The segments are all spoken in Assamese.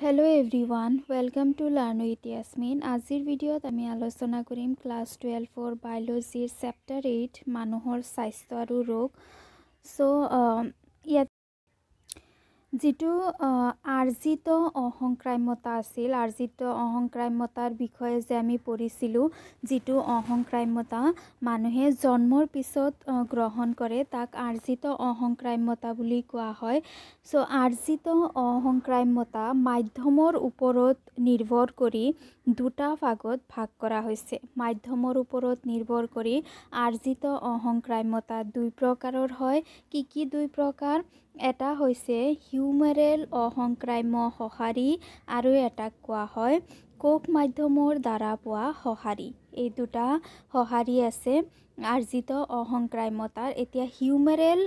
Hello everyone welcome to learn with Yasmin. आजिर भिडिओत आमी आलोचना करिम क्लास 12 बायोलॉजीर चैप्टर 8 मानुहर स्वास्थ्य आरु रोग। सो जितु आर्जित अहंक्राम्यता आसिल, आर्जित अहंक्राम्यतार विषये जे आमी पढ़िसिलु, जितु अहंक्राम्यता मानुहे जन्मर पिছত ग्रहण करे ताक आर्जित अहंक्राम्यता बुली कोৱা হয়। सो आर्जित अहंक्राम्यता माध्यমৰ ওপৰত নিৰ্ভৰ কৰি দুটা ভাগত ভাগ কৰা হৈছে। মাধ্যমৰ ওপৰত নিৰ্ভৰ কৰি আৰ্জিত অহংক্ৰাম্যতা দুই প্ৰকাৰৰ হয়। কি দুই প্ৰকাৰ? এটা হৈছে হিউমেৰেল অহংক্ৰাম্য সঁহাৰি আৰু এটাক কোৱা হয় কোষ মাধ্যমৰ দ্বাৰা পোৱা সঁহাৰি। এই দুটা সঁহাৰি আছে আৰ্জিত অহংক্ৰাম্যতাৰ। এতিয়া হিউমেৰেল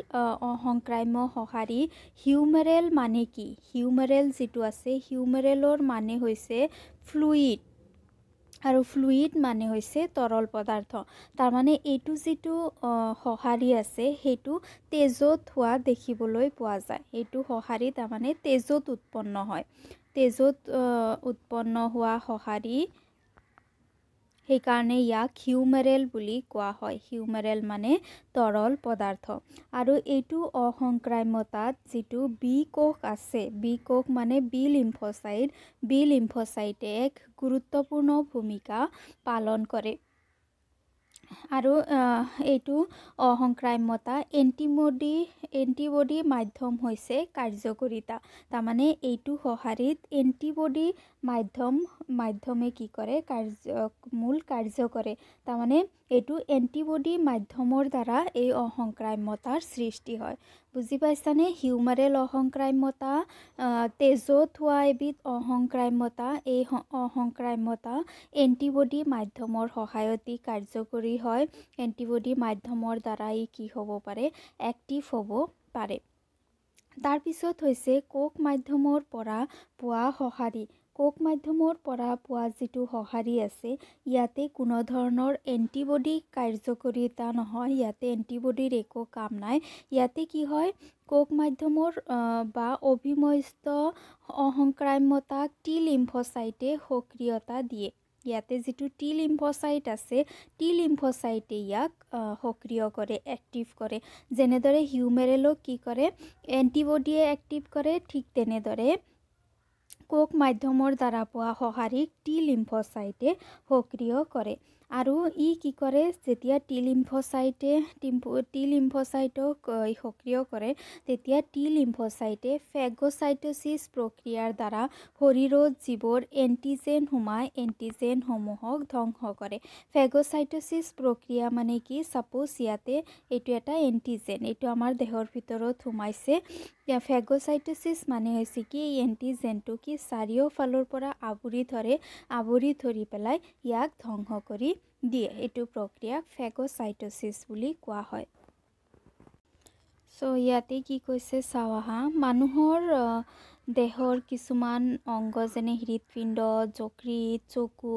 অহংক্ৰাম্য সঁহাৰি, হিউমেৰেল মানে কি? হিউমেৰেল যেটো আছে, হিউমেৰেলৰ মানে হৈছে ফ্লুইড और फ्लुइड माने होइसे तरल पदार्थ। तार माने एटु जिटु सहारी आसे हेटु तेजत हुआ देखिबोलोय पोआ जाय। एटु सहारी तार माने तेजत उत्पन्न हय। तेजत उत्पन्न हुआ सहारी সেই কাৰণে ইয়াক হিউমেৰেল বুলি কোৱা হয়। হিউমেৰেল মানে তৰল পদাৰ্থ। আৰু এইটো অহংক্ৰাম্যতাত যেটো বি কোষ আছে, বি কোষ মানে বি লিম্ফোচাইট। বি লিম্ফোচাইটে এক গুৰুত্বপূৰ্ণ ভূমিকা পালন কৰে। আৰু এইটো অহংক্ৰাম্যতা এণ্টিবডি মাধ্যম হৈছে কাৰ্যকৰীতা। তাৰমানে এইটো সহাৰিত এণ্টিবডি মাধ্যমে কি কৰে? মূল কাৰ্য কৰে। তাৰমানে এইটো এণ্টিবডি মাধ্যমৰ দ্বাৰা এই অহংক্ৰাম্যতাৰ সৃষ্টি হয়। বুজি পাইছানে? হিউমেৰেল অহংক্ৰাম্যতা, তেজত হোৱা এবিধ অহংক্ৰাম্যতা। এই অহংক্ৰাম্যতা এণ্টিবডি মাধ্যমৰ সহায়তে কাৰ্যকৰী হয়। এণ্টিবডি মাধ্যমৰ দ্বাৰা ই কি হ'ব পাৰে? এক্টিভ হ'ব পাৰে। তাৰ পিছত হৈছে কোষ মাধ্যমৰ পৰা পোৱা সহাৰি। কোষ মাধ্যমৰ পৰা পোৱা যেটো সহাৰি আছে ইয়াতে কোনো ধৰণৰ এণ্টিবডি কাৰ্যকৰীতা নহয়। ইয়াতে এণ্টিবডিৰ একো কাম নাই। ইয়াতে কি হয়? কোষ মাধ্যমৰ বা অভিমস্ত অহংক্ৰাম্যতাক টি লিম্ফোচাইটে সক্ৰিয়তা দিয়ে। ইয়াতে যেটো টি লিম্ফোচাইট আছে, টি লিম্ফোচাইটে ইয়াক সক্ৰিয় কৰে, এক্টিভ কৰে। যেনেদৰে হিউমেৰেলক কি কৰে? এণ্টিবডিয়ে এক্টিভ কৰে, ঠিক তেনেদৰে কোষ মাধ্যমৰ দ্বাৰা পোৱা সহাৰিক টি লিম্ফোচাইটে সক্ৰিয় কৰে। আৰু ই কি কৰে? যেতিয়া টি লিম্ফোচাইটক সক্ৰিয় কৰে তেতিয়া টি লিম্ফোচাইটে ফেগোচাইটোসিস প্ৰক্ৰিয়াৰ দ্বাৰা শৰীৰত জীৱৰ এণ্টিজেন সোমাই এণ্টিজেনসমূহক ধ্বংস কৰে। ফেগোচাইটোসিস প্ৰক্ৰিয়া মানে কি? সাপোজ ইয়াতে এইটো এটা এণ্টিজেন, এইটো আমাৰ দেহৰ ভিতৰত সোমাইছে। ফেগোচাইটোসিস মানে হৈছে কি? এই এণ্টিজেনটো কি চাৰিওফালৰ পৰা আৱৰি ধৰি পেলাই ইয়াক ধ্বংস কৰি দিয়ে। এইটো প্ৰক্ৰিয়াক ফেগোচাইটোসিস বুলি কোৱা হয়। সো ইয়াতে কি কৈছে চাও আহা, মানুহৰ দেহৰ কিছুমান অংগ যেনে হৃদপিণ্ড, যকৃত, চকু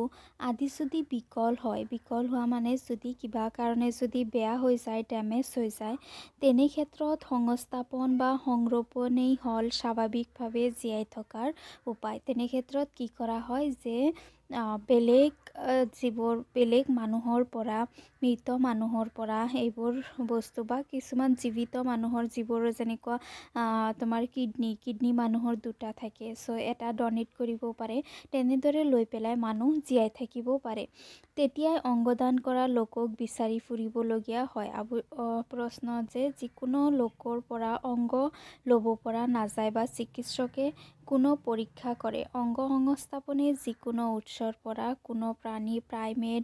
আদি যদি বিকল হোৱা মানে যদি কিবা কাৰণে যদি বেয়া হৈ যায়, ডেমেজ হৈ যায়, তেনে ক্ষেত্ৰত সংস্থাপন বা সংৰক্ষণেই হ'ল স্বাভাৱিকভাৱে জীয়াই থকাৰ উপায়। তেনে ক্ষেত্ৰত কি কৰা হয় যে বেলেগ মানুহৰ পৰা, মৃত মানুহৰ পৰা এইবোৰ বস্তু বা কিছুমান জীৱিত মানুহৰ, যিবোৰ যেনেকুৱা তোমাৰ কিডনী মানুহৰ দুটা থাকে, সো এটা ডনেট কৰিব পাৰে। তেনেদৰে লৈ পেলাই মানুহ জীয়াই থাকিব পাৰে। তেতিয়াই অংগদান কৰা লোকক বিচাৰি ফুৰিবলগীয়া হয়। প্ৰশ্ন যে যিকোনো লোকৰ পৰা অংগ ল'ব পৰা নাযায় বা চিকিৎসকে কোনো পৰীক্ষা কৰে। অংগ সংস্থাপনে যিকোনো উৎসৰ পৰা কোনো প্ৰাণী, প্ৰাইমেট,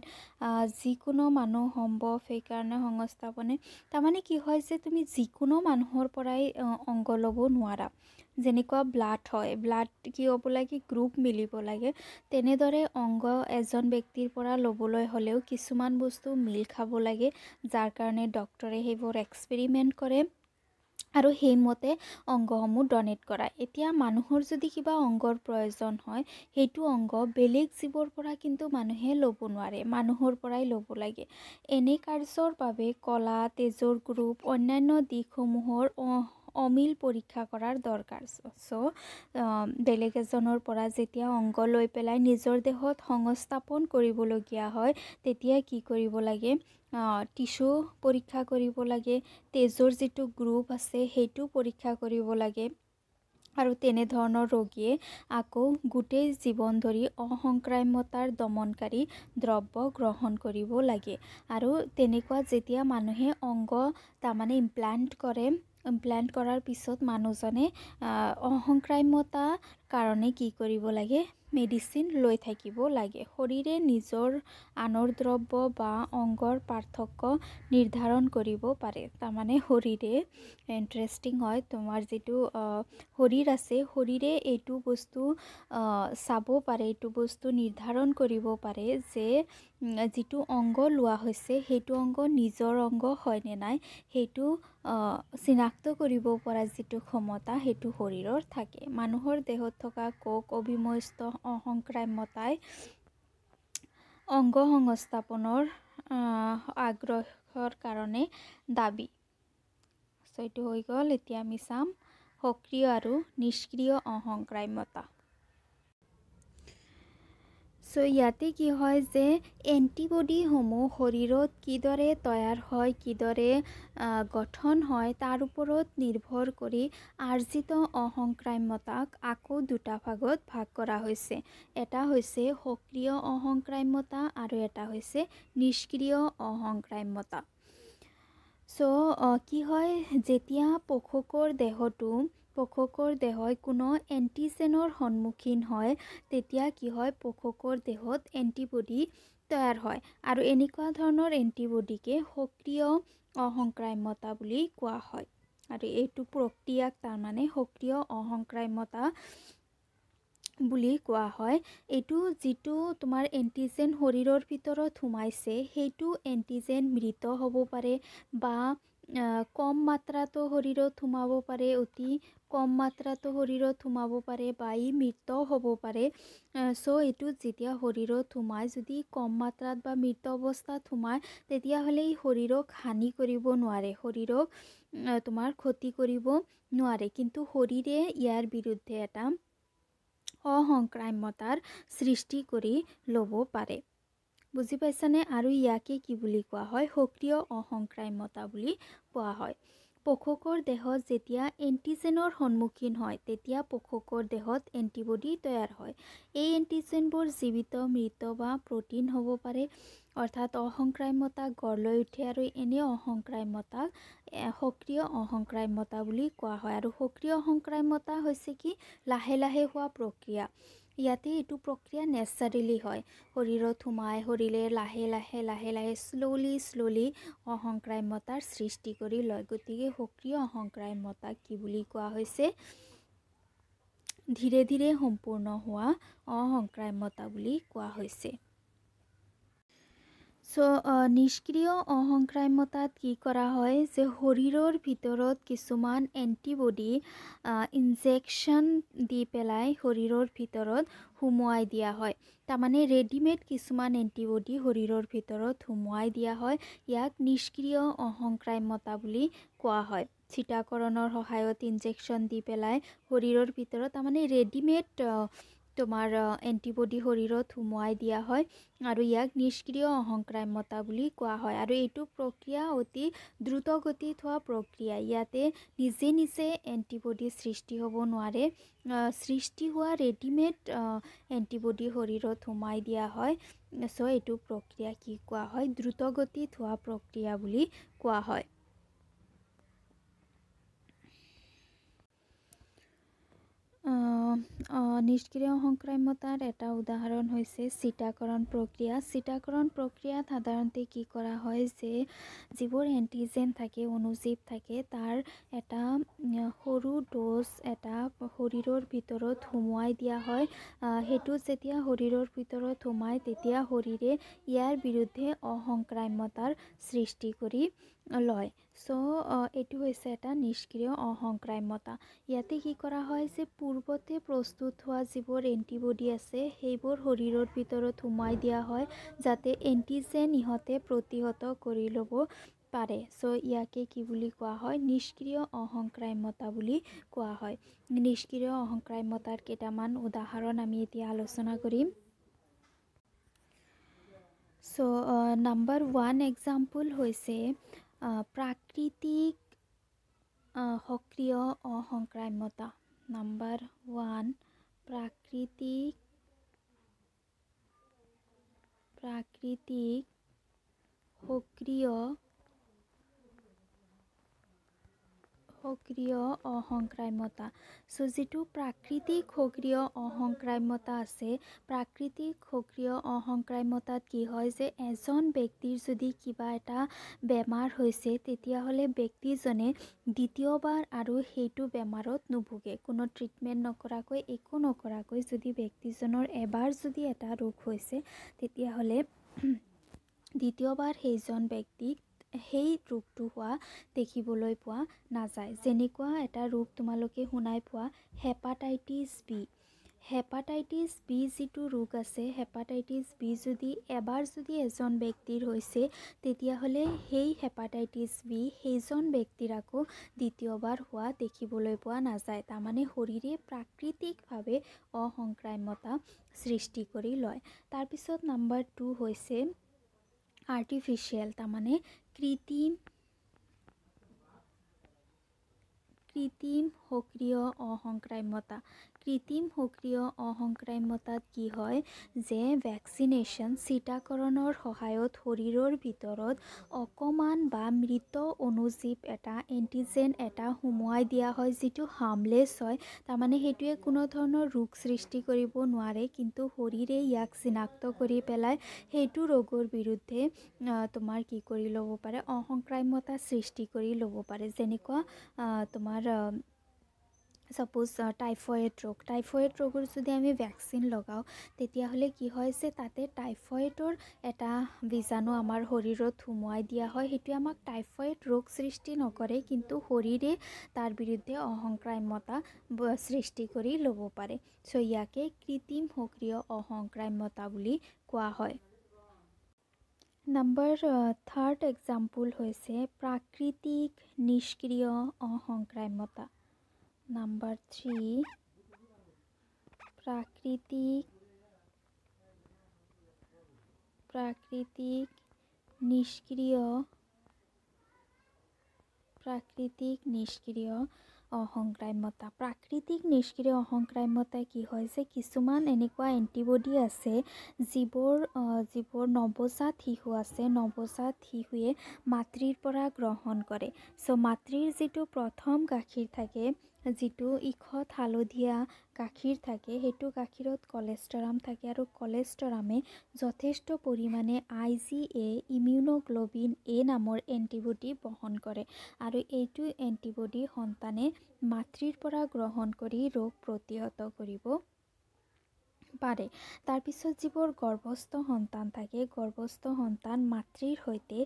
যিকোনো মানুহ সম্ভৱ। সেইকাৰণে সংস্থাপনে তাৰমানে কি হয় যে তুমি যিকোনো মানুহৰ পৰাই অংগ ল'ব নোৱাৰা। যেনেকুৱা ব্লাড হয়, ব্লাড কি হ'ব লাগে? গ্ৰুপ মিলিব লাগে। তেনেদৰে অংগ এজন ব্যক্তিৰ পৰা ল'বলৈ হ'লেও কিছুমান বস্তু মিল খাব লাগে, যাৰ কাৰণে ডক্টৰে সেইবোৰ এক্সপেৰিমেণ্ট কৰে আৰু সেইমতে অংগসমূহ ডনেট কৰা। এতিয়া মানুহৰ যদি কিবা অংগৰ প্ৰয়োজন হয়, সেইটো অংগ বেলেগ জীৱৰ পৰা কিন্তু মানুহে ল'ব নোৱাৰে, মানুহৰ পৰাই ল'ব লাগে। এনে কাৰ্যৰ বাবে কলা, তেজৰ গ্ৰুপ, অন্যান্য দিশসমূহৰ अमिल परीक्षा करार दरकार। सो बेलेग एजनर परा जेतिया अंग लई पेलाय निजर देहत संस्थापन करिबलगिया हय तेतिया की करिब लागे टिश्यू परीक्षा करिब लागे, तेजर जितु ग्रुप आछे हेतु परीक्षा करिब लागे और तेने धৰণৰ रोगीए आको गोटेई जीवन धरि असंक्राम्यतार दमनकारी द्रव्य ग्रहण करिब लागे। और तेनेकुवा जेतिया मानुहे अंग तामाने इमप्लान्ट करार पिছত मानुजने असंक्राम्यतार कारणे की करिब लागे मेडिसिन लै থাকিব লাগে। শৰীৰে নিজৰ আনৰ দ্ৰব্য বা অংগৰ পাৰ্থক্য নিৰ্ধাৰণ কৰিব পাৰে। তাৰমানে শৰীৰে ইণ্টাৰেষ্টিং হয়, তোমাৰ যেটো শৰীৰ আছে শৰীৰে এইটো বস্তু চাব পাৰে, এইটো বস্তু নিৰ্ধাৰণ কৰিব পাৰে যে যেটো অংগ লোৱা হৈছে সেইটো অংগ নিজৰ অংগ হয় নে নাই, সেইটো চিনাক্ত কৰিব পৰা যেটো ক্ষমতা সেইটো শৰীৰৰ থাকে। মানুহৰ দেহত থকা কোষ অবিমস্ত অসংক্ৰাম্যতাই অংগ সংস্থাপনৰ আগ্ৰহৰ কাৰণে দাবী। সেইটো হৈ গ'ল। এতিয়া আমি চাম সক্ৰিয় আৰু নিষ্ক্ৰিয় অসংক্ৰাম্যতা। सो ইয়াতে কি হয় যে এন্টিবডি সমূহ শৰীৰত কিদৰে তৈয়াৰ হয় কিদৰে গঠন হয় তাৰ ওপৰত নিৰ্ভৰ কৰি আৰ্জিত অসংক্ৰাম্যতাক আকৌ দুটা ভাগত ভাগ কৰা হৈছে। এটা হৈছে সক্ৰিয় অসংক্ৰাম্যতা আৰু এটা হৈছে নিষ্ক্ৰিয় অসংক্ৰাম্যতা। সো কি হয় যেতিয়া পশুকৰ দেহত কোনো এণ্টিজেনৰ সন্মুখীন হয় তেতিয়া কি হয় পশুকৰ দেহত এণ্টিবডি তৈয়াৰ হয় আৰু এনেকুৱা ধৰণৰ এণ্টিবডিকে সক্ৰিয় অসংক্ৰাম্যতা বুলি কোৱা হয়। আৰু এইটো প্ৰক্ৰিয়াক তাৰমানে সক্ৰিয় অসংক্ৰাম্যতা বুলি কোৱা হয়। এইটো যেটো তোমাৰ এণ্টিজেন শৰীৰৰ ভিতৰত সোমাইছে সেইটো এণ্টিজেন মৃত হ'ব পাৰে বা কম মাত্ৰাটো শৰীৰত সোমাব পাৰে, অতি কম মাত্ৰাটো শৰীৰত সোমাব পাৰে বা ই মৃত হ'ব পাৰে। সো এইটো যেতিয়া শৰীৰত সোমাই যদি কম মাত্ৰাত বা মৃত অৱস্থাত সোমাই তেতিয়াহ'লে ই শৰীৰক হানি কৰিব নোৱাৰে, শৰীৰক তোমাৰ ক্ষতি কৰিব নোৱাৰে। কিন্তু শৰীৰে ইয়াৰ বিৰুদ্ধে এটা অসংক্ৰাম্যতাৰ সৃষ্টি কৰি ল'ব পাৰে। বুজি পাইছানে? আৰু ইয়াকে কি বুলি কোৱা হয় সক্ৰিয় অসংক্ৰাম্যতা বুলি কোৱা হয়। পশুকৰ দেহত যেতিয়া এণ্টিজেনৰ সন্মুখীন হয় তেতিয়া পশুকৰ দেহত এণ্টিবডি তৈয়াৰ হয়। এই এণ্টিজেনবোৰ জীৱিত মৃত বা প্ৰ'টিন হ'ব পাৰে, অৰ্থাৎ অসংক্ৰাম্যতা গঢ় লৈ উঠে আৰু এনে অসংক্ৰাম্যতাক সক্ৰিয় অসংক্ৰাম্যতা বুলি কোৱা হয়। আৰু সক্ৰিয় অসংক্ৰাম্যতা হৈছে কি লাহে লাহে হোৱা প্ৰক্ৰিয়া। ইয়াতে এইটো প্ৰক্ৰিয়া নেচাৰেলি হয়, শৰীৰত সোমাই শৰীৰে লাহে লাহে লাহে লাহে শ্ল'লি অসংক্ৰাম্যতাৰ সৃষ্টি কৰি লয়। গতিকে সক্ৰিয় অসংক্ৰাম্যতাক কি বুলি কোৱা হৈছে ধীৰে ধীৰে সম্পূৰ্ণ হোৱা অসংক্ৰাম্যতা বুলি কোৱা হৈছে। সো নিষ্ক্ৰিয় অসংক্ৰাম্যতাত কি কৰা হয় যে শৰীৰৰ ভিতৰত কিছুমান এণ্টিবডি ইনজেকশ্যন দি পেলাই শৰীৰৰ ভিতৰত সোমোৱাই দিয়া হয়। তাৰমানে ৰেডিমেড কিছুমান এণ্টিবডি শৰীৰৰ ভিতৰত সোমোৱাই দিয়া হয়। ইয়াক নিষ্ক্ৰিয় অসংক্ৰাম্যতা বুলি কোৱা হয়। চিটাকৰণৰ সহায়ত ইনজেকশ্যন দি পেলাই শৰীৰৰ ভিতৰত তাৰমানে ৰেডিমেড তোমাৰ এণ্টিবডি শৰীৰত সোমোৱাই দিয়া হয় আৰু ইয়াক নিষ্ক্ৰিয় অসংক্ৰাম্যতা বুলি কোৱা হয়। আৰু এইটো প্ৰক্ৰিয়া অতি দ্ৰুতগতিত হোৱা প্ৰক্ৰিয়া। ইয়াতে নিজে নিজে এণ্টিবডি সৃষ্টি হ'ব নোৱাৰে, সৃষ্টি হোৱা ৰেডিমেড এণ্টিবডি শৰীৰত সোমাই দিয়া হয়। সো এইটো প্ৰক্ৰিয়া কি কোৱা হয় দ্ৰুতগতিত হোৱা প্ৰক্ৰিয়া বুলি কোৱা হয়। নিষ্ক্ৰিয় অসংক্ৰাম্যতাৰ এটা উদাহৰণ হৈছে চিটাকৰণ প্ৰক্ৰিয়া। চিটাকৰণ প্ৰক্ৰিয়াত সাধাৰণতে কি কৰা হয় যে যিবোৰ এণ্টিজেন থাকে অনুজীৱ থাকে তাৰ এটা সৰু ড'জ এটা শৰীৰৰ ভিতৰত সোমোৱাই দিয়া হয়। সেইটো যেতিয়া শৰীৰৰ ভিতৰত সোমায় তেতিয়া শৰীৰে ইয়াৰ বিৰুদ্ধে অসংক্ৰাম্যতাৰ সৃষ্টি কৰি লয়। সো এইটো হৈছে এটা নিষ্ক্ৰিয় অসংক্ৰাম্যতা। ইয়াতে কি কৰা হয় যে পূৰ্বতে প্ৰস্তুত হোৱা যিবোৰ এণ্টিবডি আছে সেইবোৰ শৰীৰৰ ভিতৰত সোমাই দিয়া হয় যাতে এণ্টিজেন ইহঁতে প্ৰতিহত কৰি ল'ব পাৰে। সো ইয়াকে কি বুলি কোৱা হয়? নিষ্ক্ৰিয় অহংকাৰিমতা বুলি কোৱা হয়। নিষ্ক্ৰিয় অহংকাৰিমতাৰ কেইটামান উদাহৰণ আমি এতিয়া আলোচনা কৰিম। সো নাম্বাৰ 1 এক্সাম্পল হৈছে প্ৰাকৃতিক সক্ৰিয় অহংকাৰিমতা। নাম্বাৰ 1 প্ৰাকৃতিক সক্ৰিয় অহংকাৰিমতা। সো যেটো প্ৰাকৃতিক সক্ৰিয় অহংকাৰিমতা আছে, প্ৰাকৃতিক সক্ৰিয় অহংকাৰিমতাত কি হয় যে এজন ব্যক্তিৰ যদি কিবা এটা বেমাৰ হৈছে তেতিয়াহলে ব্যক্তিজনে দ্বিতীয়বাৰ আৰু সেইটো বেমাৰত নুভুগে। কোনো ট্ৰিটমেণ্ট নকৰাকৈ একো নকৰাকৈ যদি ব্যক্তিজনৰ এবাৰ যদি এটা ৰোগ হৈছে তেতিয়াহলে দ্বিতীয়বাৰ সেইজন ব্যক্তিক সেই ৰোগটো হোৱা দেখিবলৈ পোৱা নাযায়। যেনেকুৱা এটা ৰোগ তোমালোকে শুনাই পোৱা হেপাটাইটিছ বি। হেপাটাইটিছ বি যিটো ৰোগ আছে, হেপাটাইটিছ বি যদি এবাৰ যদি এজন ব্যক্তিৰ হৈছে তেতিয়াহ'লে সেই হেপাটাইটিছ বি সেইজন ব্যক্তিৰ আকৌ দ্বিতীয়বাৰ হোৱা দেখিবলৈ পোৱা নাযায়। তাৰমানে শৰীৰে প্ৰাকৃতিকভাৱে অহংকাৰিমতা সৃষ্টি কৰি লয়। তাৰপিছত নাম্বাৰ 2 হৈছে आर्टिफिशियल, तामाने कृत्रिम सक्रिय अहंकारिमता। कृत्रिम सक्रिय अहंकारिमतात की हय जे वैक्सीनेशन टीकाकৰণৰ সহায়ত শৰীৰৰ ভিতৰত অকমান বা মৃত অনুজীৱ এটা এন্টিজেন এটা হুমুৱাই দিয়া হয় যেটো হামলেছ হয়। তাৰমানে হেতুৱে কোনো ধৰণৰ ৰোগ সৃষ্টি কৰিব নোৱাৰে, কিন্তু শৰীৰে ইয়াক চিনাক্ত কৰি পেলাই হেতু ৰোগৰ বিৰুদ্ধে তোমাৰ কি কৰি ল'ব পাৰে? অহংকাৰিমতা সৃষ্টি কৰি ল'ব পাৰে। যেনেকুৱা তোমাৰ सपोज टाइफयड रोग। टाइफयड रोगर जो आम वैक्सीन लगाओ तेतियाहले कि हय से ताते टाइफयडर एटा बीजाणु आमार शरीरत हुमुवाई दिया हय। हेतुए आमाक टाइफयड रोग सृष्टि नकरे, किन्तु शरीरे तार बिरुद्धे अहंकारिमता सृष्टि करि लब पारे। सो इयाके कृत्रिम सक्रिय अहंकारिमता बुली कोवा हय। नम्बर 3 एग्जाम्पल हयसे प्राकृतिक निष्क्रिय अहंकारिमता। नम्बर 3 प्राकृतिक निष्क्रिय अहंकारिमता। प्राकृतिक निष्क्रिय अहंकारिमता कि हय जे किछुमान एनेकुवा एंटीबडी आसे जीवर नवजात शिशु आसे, नवजात शिशुए मातृर परा ग्रहण करे। सो मातृर जेतु प्रथम गाखीर थाके, जीतु इखत हालधिया गाखीर थाके, हेतु गाखीरत कोलेस्ट्रम थाके आरो कोलेस्ट्रमे जथेष्ट परिमाणे IgA इम्यूनोग्लोबिन A नामर एंटीबडी बहन करे आरो एटु एंटीबडी हन्ताने मातृर परा ग्रहण करी रोग प्रतिहत करिबो পাৰে। তাৰপিছত যিবোৰ গৰ্ভস্থ সন্তান থাকে, গৰ্ভস্থ সন্তান মাতৃৰ সৈতে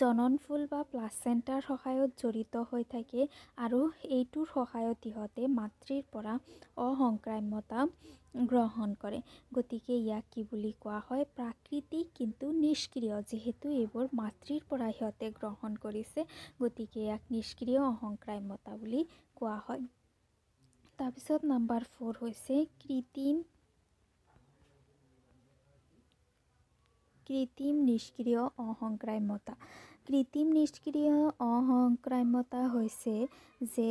জননফুল বা প্লাসেন্টাৰ সহায়ত জড়িত হৈ থাকে আৰু এইটোৰ সহায়ত ইহতে মাতৃৰ পৰা অহংকাৰিমতা গ্ৰহণ কৰে। গতিকে ইয়াক কি বুলি কোৱা হয়? প্ৰাকৃতিক কিন্তু নিষ্ক্ৰিয়, যেহেতু এইবোৰ মাতৃৰ পৰা ইহতে গ্ৰহণ কৰিছে গতিকে ইয়াক নিষ্ক্ৰিয় অহংকাৰিমতা বুলি কোৱা হয়। তাৰপিছত নাম্বাৰ 4 হৈছে कृत्रिम निष्क्रिय अहंकारिमता। कृत्रिम निष्क्रिय अहंकारिमता হৈছে যে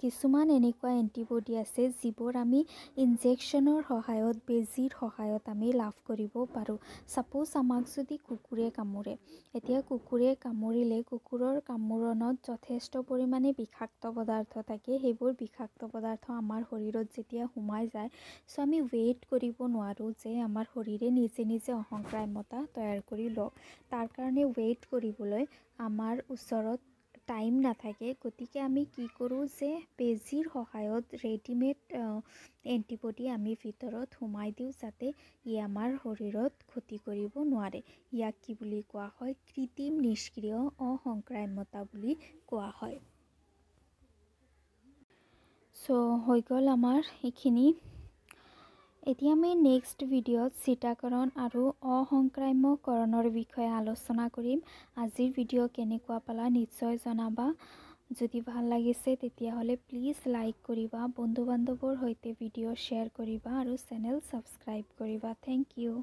কিছুমান এনেকুৱা এন্টিবডি আছে যিবোৰ আমি ইনজেকশ্যনৰ সহায়ত বেজীৰ সহায়ত আমি লাভ কৰিব পাৰোঁ। সাপোজ আমাক যদি কুকুৰে কামুৰে, এতিয়া কুকুৰে কামুৰিলে কুকুৰৰ কামোৰণত যথেষ্ট পৰিমাণে বিষাক্ত পদাৰ্থ থাকে। সেইবোৰ বিষাক্ত পদাৰ্থ আমাৰ শৰীৰত যেতিয়া সোমাই যায় সো আমি ৱেইট কৰিব নোৱাৰোঁ যে আমাৰ শৰীৰে নিজে নিজে অহংকাৰিমতা তৈয়াৰ কৰি লওক। তাৰ কাৰণে ৱেইট কৰিবলৈ আমাৰ ওচৰত टाइम नाथाके, गतिके आमी कि करूँ जे बेजीर सहायत रेडिमेड एंटीबडी आमी भितरत सोमाई दिওঁ जाते इ आमार शरीरत क्षति करिब नोवारे। इयाक कि बुली कोवा हय? कृत्रिम निष्क्रिय अहंकारिमता बुली कोवा हय। सो हय ग'ल आमार एखिनि एतिया मैं नेक्स्ट भिडिओत चिटाकरण और असंक्राम्यकरणर विषय आलोचना करिम। आजिर भिडिओ केनेकुवा पाला निश्चय जनाबा। यदि भाल लागिसे तेतिया हले प्लिज लाइक करिबा, बंधु बान्धवर सहित भिडिओ शेयर करिबा और चैनल सबस्क्राइब करिबा। Thank you.